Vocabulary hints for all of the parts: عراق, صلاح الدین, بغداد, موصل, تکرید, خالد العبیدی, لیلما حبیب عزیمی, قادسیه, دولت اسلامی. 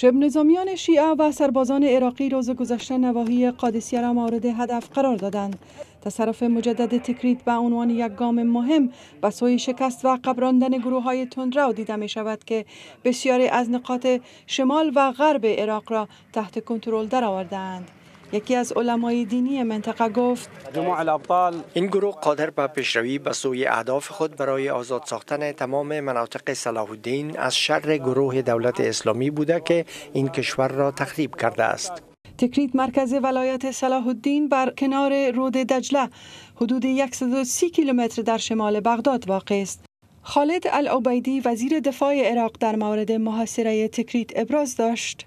شب نظامیان شیعه و سربازان عراقی روز گذشته نواحی قادسیه را مورد هدف قرار دادند. تصرف مجدد تکرید به عنوان یک گام مهم به سوی شکست و قبراندن گروه‌های تندرو دیده می‌شود که بسیاری از نقاط شمال و غرب عراق را تحت کنترل درآورده‌اند. یکی از علمای دینی منطقه گفت این گروه قادر به پیشروی به سوی اهداف خود برای آزاد ساختن تمام مناطق صلاح الدین از شر گروه دولت اسلامی بوده که این کشور را تخریب کرده است. تکرید مرکز ولایت صلاح الدین بر کنار رود دجله حدود 130 کیلومتر در شمال بغداد واقع است. خالد العبیدی وزیر دفاع عراق در مورد محاصره تکرید ابراز داشت.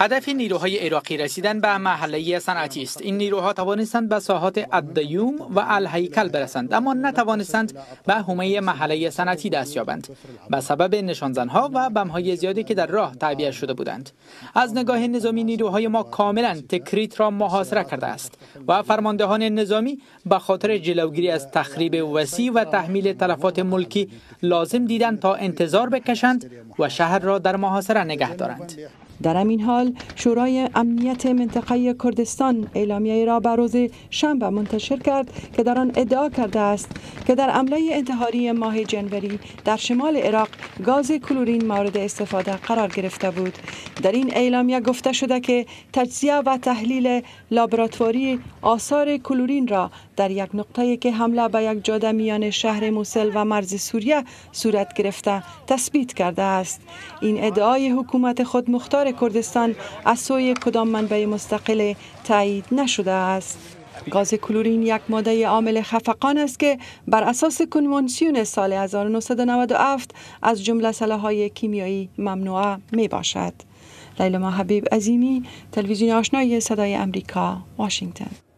هدف نیروهای عراقی رسیدن به محله صنعتی است. این نیروها توانستند به ساحات الدیوم و الهیکل برسند اما نتوانستند به حومه محله صنعتی دست یابند به سبب نشانزن‌ها و بم‌های زیادی که در راه تعبیه شده بودند. از نگاه نظامی نیروهای ما کاملا تکرید را محاصره کرده است و فرماندهان نظامی به خاطر جلوگیری از تخریب وسیع و تحمیل تلفات ملکی لازم دیدند تا انتظار بکشند و شهر را در محاصره نگه دارند. در همین حال شورای امنیت منطقه کردستان اعلامیه‌ای را بر روز شنبه منتشر کرد که در آن ادعا کرده است که در حمله انتحاری ماه جنوری در شمال عراق گاز کلورین مورد استفاده قرار گرفته بود. در این اعلامیه گفته شده که تجزیه و تحلیل لابراتواری آثار کلورین را در یک نقطه‌ای که حمله به یک جاده میان شهر موصل و مرز سوریه صورت گرفته تثبیت کرده است. این ادعای حکومت خود مختار کردستان از سوی کدام منبع مستقل تایید نشده است. گاز کلورین یک ماده عامل خفقان است که بر اساس کنوانسیون سال 1997 از جمله سلاح‌های کیمیایی ممنوعه می باشد. لیلما حبیب عزیمی، تلویزیون آشنای صدای آمریکا، واشنگتن.